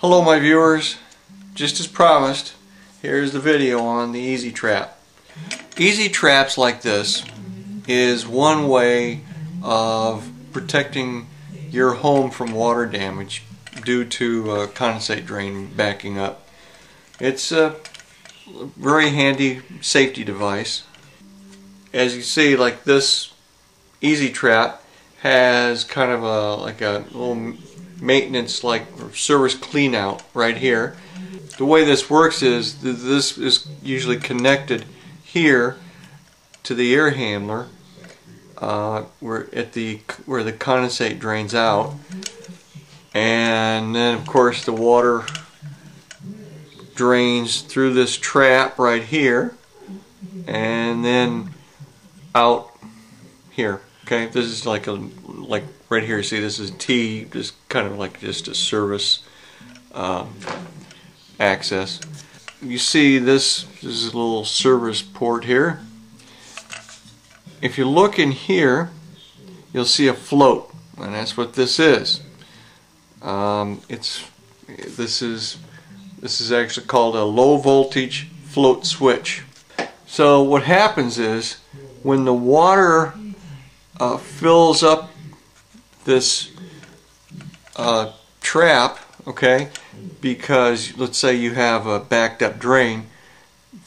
Hello my viewers, just as promised, here's the video on the EZ trap. EZ traps like this is one way of protecting your home from water damage due to condensate drain backing up. It's a very handy safety device. As you see, like this EZ trap has kind of like a little maintenance or service clean out right here. The way this works is this is usually connected here to the air handler where the condensate drains out, and then of course the water drains through this trap right here and then out here. Okay, this is like right here, you see this is T, just kind of like just a service access. You see this is a little service port here. If you look in here, you'll see a float, and that's what this is. This is actually called a low voltage float switch. So what happens is when the water fills up this trap, okay, because let's say you have a backed up drain,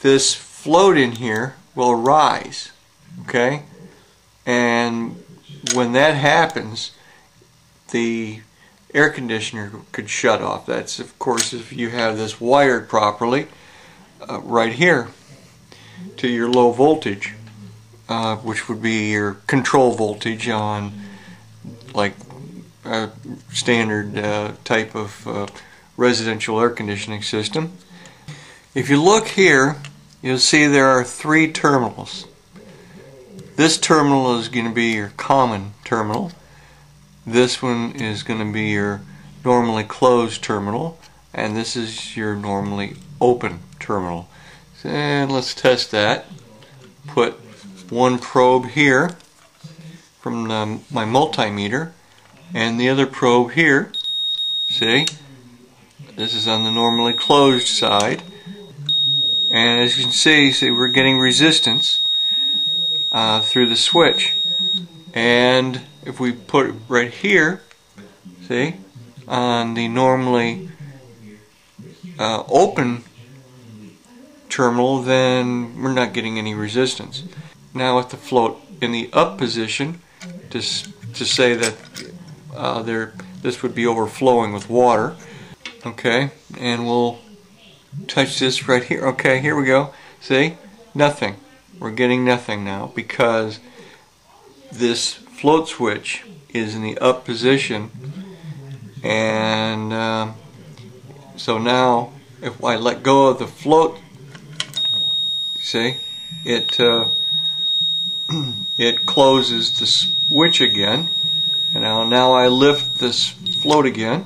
this float in here will rise, okay, and when that happens the air conditioner could shut off. That's of course if you have this wired properly right here to your low voltage, which would be your control voltage on like a standard type of residential air conditioning system. If you look here, you'll see there are three terminals. This terminal is going to be your common terminal. This one is going to be your normally closed terminal, and this is your normally open terminal. And let's test that. Put one probe here from my multimeter and the other probe here. See, this is on the normally closed side, and as you can see we're getting resistance through the switch, and if we put it right here, see, on the normally open terminal, then we're not getting any resistance. Now with the float in the up position, to say that this would be overflowing with water. Okay, and we'll touch this right here. Okay, here we go. See? Nothing. We're getting nothing now because this float switch is in the up position, and so now if I let go of the float, see, it closes the switch again, and now I lift this float again,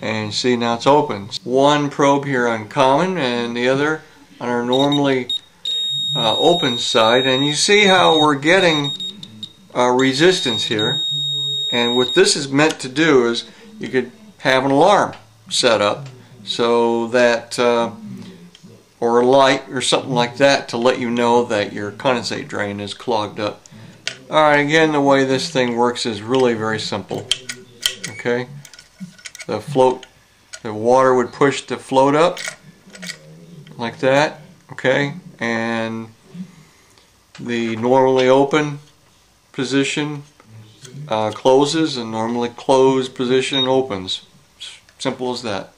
and see, now it's open. One probe here on common and the other on our normally open side, and you see how we're getting resistance here. And what this is meant to do is you could have an alarm set up so that or a light or something like that to let you know that your condensate drain is clogged up. Alright, again, the way this thing works is really very simple. Okay, the float, the water would push the float up like that, okay, and the normally open position closes, and normally closed position opens. Simple as that.